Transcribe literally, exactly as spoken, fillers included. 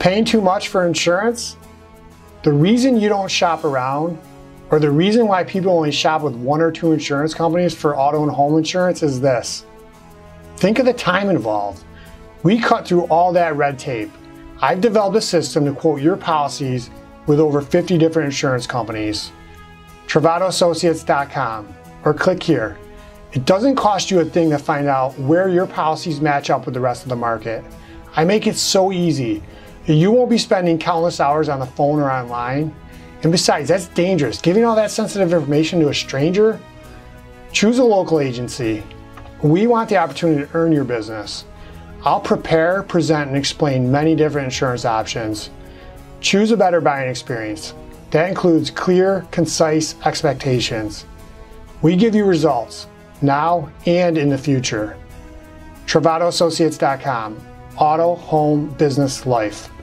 paying too much for insurance? The reason you don't shop around, or the reason why people only shop with one or two insurance companies for auto and home insurance is this. Think of the time involved. We cut through all that red tape. I've developed a system to quote your policies with over fifty different insurance companies. Trovato Associates dot com, or click here. It doesn't cost you a thing to find out where your policies match up with the rest of the market. I make it so easy. You won't be spending countless hours on the phone or online. And besides, that's dangerous, giving all that sensitive information to a stranger. Choose a local agency. We want the opportunity to earn your business. I'll prepare, present, and explain many different insurance options. Choose a better buying experience. That includes clear, concise expectations. We give you results, now and in the future. Trovato Associates dot com, auto, home, business, life.